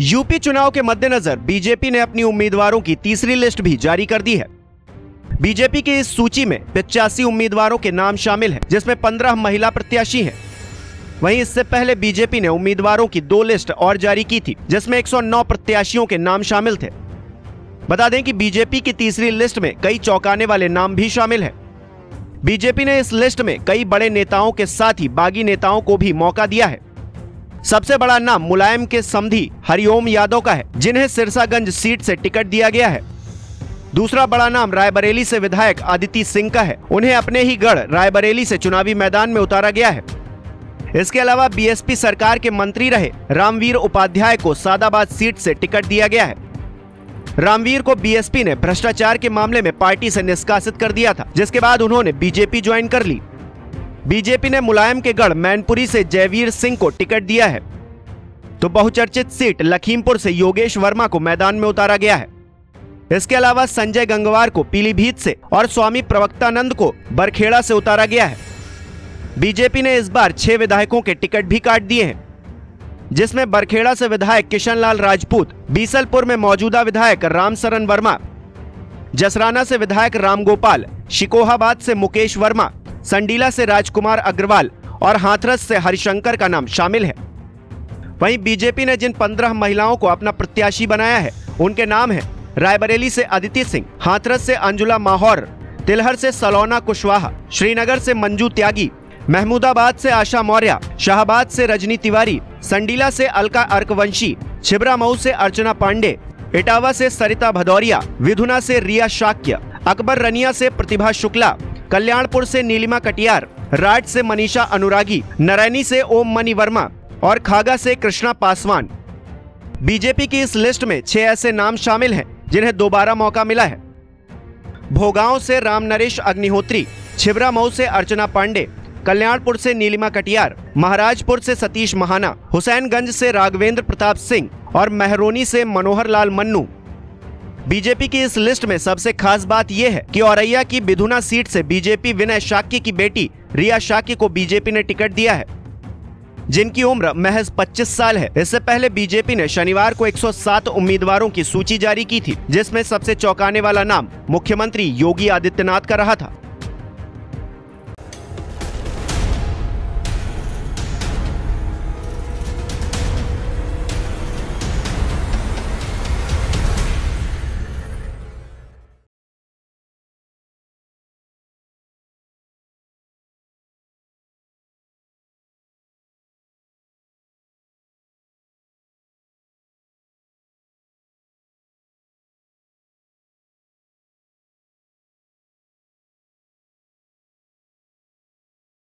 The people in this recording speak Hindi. यूपी चुनाव के मद्देनजर बीजेपी ने अपनी उम्मीदवारों की तीसरी लिस्ट भी जारी कर दी है। बीजेपी की इस सूची में 85 उम्मीदवारों के नाम शामिल हैं, जिसमें 15 महिला प्रत्याशी हैं। वहीं इससे पहले बीजेपी ने उम्मीदवारों की दो लिस्ट और जारी की थी, जिसमें 109 प्रत्याशियों के नाम शामिल थे। बता दें कि बीजेपी की तीसरी लिस्ट में कई चौंकाने वाले नाम भी शामिल हैं। बीजेपी ने इस लिस्ट में कई बड़े नेताओं के साथ ही बागी नेताओं को भी मौका दिया है। सबसे बड़ा नाम मुलायम के समधी हरिओम यादव का है, जिन्हें सिरसागंज सीट से टिकट दिया गया है। दूसरा बड़ा नाम रायबरेली से विधायक आदित्य सिंह का है, उन्हें अपने ही गढ़ रायबरेली से चुनावी मैदान में उतारा गया है। इसके अलावा बीएसपी सरकार के मंत्री रहे रामवीर उपाध्याय को सादाबाद सीट से टिकट दिया गया है। रामवीर को बीएसपी ने भ्रष्टाचार के मामले में पार्टी से निष्कासित कर दिया था, जिसके बाद उन्होंने बीजेपी ज्वाइन कर ली। बीजेपी ने मुलायम के गढ़ मैनपुरी से जयवीर सिंह को टिकट दिया है, तो बहुचर्चित सीट लखीमपुर से योगेश वर्मा को मैदान में उतारा गया है। इसके अलावा संजय गंगवार को पीलीभीत से और स्वामी प्रवक्तानंद को बरखेड़ा से उतारा गया है। बीजेपी ने इस बार 6 विधायकों के टिकट भी काट दिए हैं, जिसमें बरखेड़ा से विधायक किशन लाल राजपूत, बीसलपुर में मौजूदा विधायक राम सरन वर्मा, जसराना से विधायक राम गोपाल, शिकोहाबाद से मुकेश वर्मा, संडीला से राजकुमार अग्रवाल और हाथरस से हरिशंकर का नाम शामिल है। वहीं बीजेपी ने जिन 15 महिलाओं को अपना प्रत्याशी बनाया है, उनके नाम है रायबरेली से अदिति सिंह, हाथरस से अंजुला माहौर, तिलहर से सलोना कुशवाहा, श्रीनगर से मंजू त्यागी, महमूदाबाद से आशा मौर्या, शाहबाद से रजनी तिवारी, संडीला से अलका अर्कवंशी, छिबरामऊ से अर्चना पांडेय, इटावा से सरिता भदौरिया, विधुना से रिया शाक्य, अकबर रनिया से प्रतिभा शुक्ला, कल्याणपुर से नीलिमा कटियार, राट से मनीषा अनुरागी, नरैनी से ओम मनी वर्मा और खागा से कृष्णा पासवान। बीजेपी की इस लिस्ट में 6 ऐसे नाम शामिल हैं जिन्हें दोबारा मौका मिला है। भोगांव से रामनरेश अग्निहोत्री, छिबरामऊ से अर्चना पांडे, कल्याणपुर से नीलिमा कटियार, महाराजपुर से सतीश महाना, हुसैनगंज से राघवेंद्र प्रताप सिंह और महरोनी से मनोहर लाल मन्नू। बीजेपी की इस लिस्ट में सबसे खास बात यह है कि औरैया की बिधुना सीट से बीजेपी विनय शाक्य की बेटी रिया शाक्य को बीजेपी ने टिकट दिया है, जिनकी उम्र महज 25 साल है। इससे पहले बीजेपी ने शनिवार को 107 उम्मीदवारों की सूची जारी की थी, जिसमें सबसे चौंकाने वाला नाम मुख्यमंत्री योगी आदित्यनाथ का रहा था।